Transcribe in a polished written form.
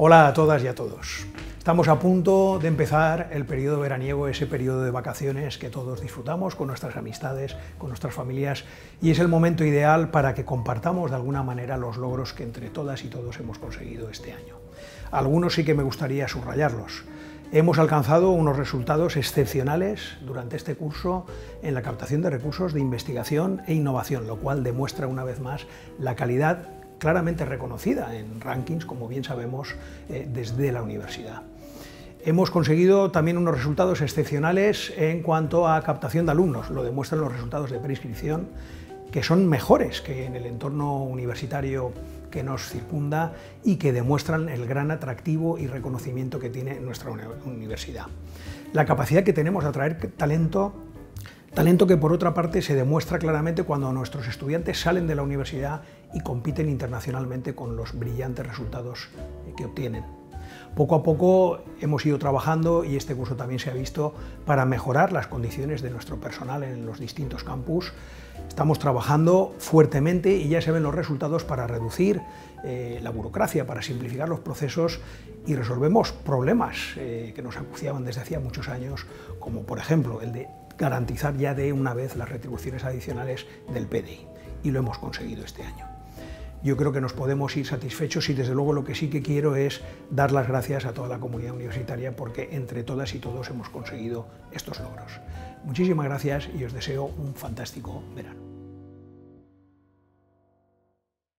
Hola a todas y a todos. Estamos a punto de empezar el periodo veraniego, ese periodo de vacaciones que todos disfrutamos con nuestras amistades, con nuestras familias, y es el momento ideal para que compartamos de alguna manera los logros que entre todas y todos hemos conseguido este año. Algunos sí que me gustaría subrayarlos. Hemos alcanzado unos resultados excepcionales durante este curso en la captación de recursos de investigación e innovación, lo cual demuestra una vez más la calidad claramente reconocida en rankings, como bien sabemos, desde la universidad. Hemos conseguido también unos resultados excepcionales en cuanto a captación de alumnos, lo demuestran los resultados de preinscripción, que son mejores que en el entorno universitario que nos circunda y que demuestran el gran atractivo y reconocimiento que tiene nuestra universidad. La capacidad que tenemos de atraer talento que por otra parte se demuestra claramente cuando nuestros estudiantes salen de la universidad y compiten internacionalmente con los brillantes resultados que obtienen. Poco a poco hemos ido trabajando, y este curso también se ha visto, para mejorar las condiciones de nuestro personal en los distintos campus. Estamos trabajando fuertemente y ya se ven los resultados para reducir la burocracia, para simplificar los procesos, y resolvemos problemas que nos acuciaban desde hacía muchos años, como por ejemplo el de garantizar ya de una vez las retribuciones adicionales del PDI, y lo hemos conseguido este año. Yo creo que nos podemos ir satisfechos, y desde luego lo que sí que quiero es dar las gracias a toda la comunidad universitaria, porque entre todas y todos hemos conseguido estos logros. Muchísimas gracias y os deseo un fantástico verano.